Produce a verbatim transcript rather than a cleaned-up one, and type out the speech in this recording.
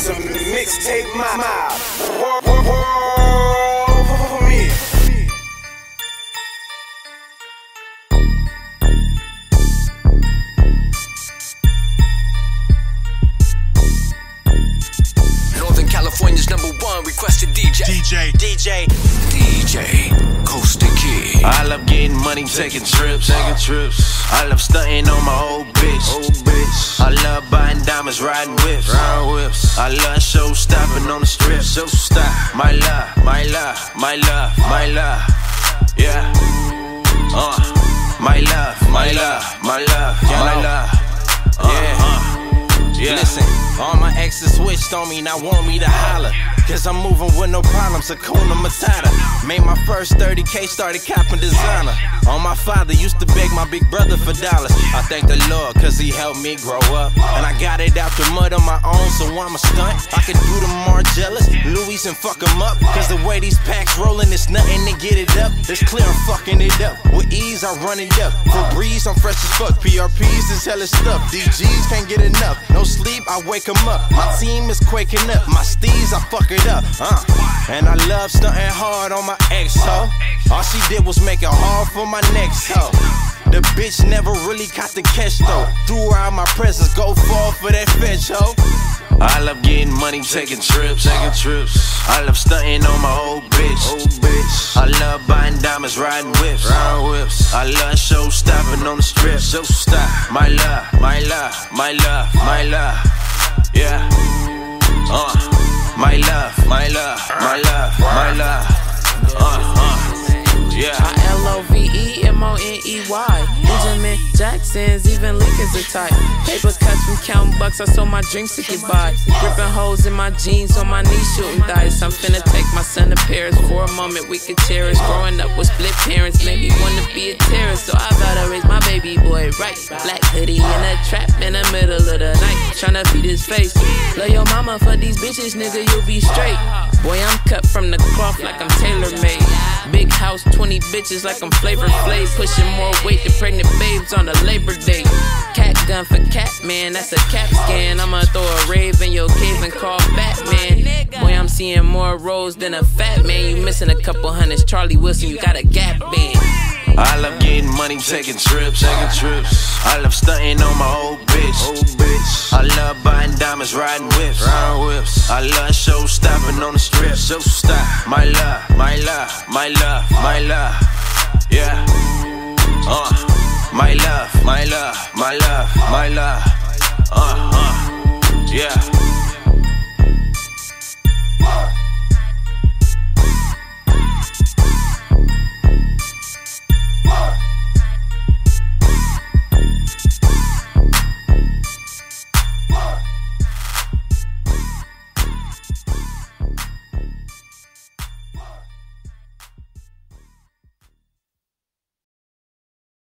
is a mixtape mob. War, war, war for me. Northern California's number one requested D J. D J. D J. D J. Costa Kid. I love getting money, taking trips. Taking trips. I love stunting on my old bitch. Old bitch. I love buying diamonds, riding whips. Riding whips. I love show stopping on the strip. Show stop. My love, my love, my love, my love. Yeah. Uh. My love, my love, my love, my love. Yeah. Uh. Yeah. Listen, all my exes switched on me, now want me to holler. Cause I'm moving with no problems, Hakuna Matata. Made my first thirty K, started copping designer. On my father, used to beg my big brother for dollars. I thank the Lord, cause he helped me grow up. And I got it out the mud on my own, so I'm a stunt. I could do the Margellas, Louis, and fuck them up. Cause the way these packs rolling, it's nothing to get it up. It's clear I'm fucking it up. With ease, I run it up. For breeze, I'm fresh as fuck. P R Ps is hella stuff. D Gs can't get enough. No sleep, I wake them up. My team is quaking up. My steez, I fuck it up, uh. And I love stunting hard on my ex hoe. All she did was make it hard for my next hoe. The bitch never really caught the catch though. Threw her out my presence, go fall for that fetch hoe. I love getting money, taking trips, taking trips. I love stunting on my old bitch, old bitch. I love buying diamonds, riding whips, riding whips. I love show stopping on the strip, show stop. My love, my love, my love, my love. Yeah, uh. My love, my love, my love, my love. Uh, uh, yeah. I L O V E M O N E Y. Benjamin Jackson's, even Lincoln's a type. Paper cuts from counting bucks, I sold my dreams to get by. Ripping holes in my jeans, on my knees shooting dice. I'm finna take my son to Paris for a moment we could cherish. Growing up with split parents made me wanna be a terrorist. So I gotta raise my baby boy right. Black hoodie in a trap in the middle of the night, tryna feed his face. Love your mama for these bitches, nigga, you'll be straight. Boy, I'm cut from the cloth like I'm tailor-made. Big house, twenty bitches like I'm Flavor Flav. Pushing more weight than pregnant babes on a Labor Day. Cat gun for cat, man, that's a cap scan. I'ma throw a rave in your cave and call Batman. Boy, I'm seeing more roles than a fat man. You missing a couple hundreds, Charlie Wilson, you got a gap band. I love getting money, taking trips, taking trips. I love stunting on my old bitch, old bitch. I love buying diamonds, riding whips, riding whips. I love show stopping on the strip, show stop. My love, my love, my love, my love. Yeah, uh. My love, my love, my love, my love. Uh, uh, yeah.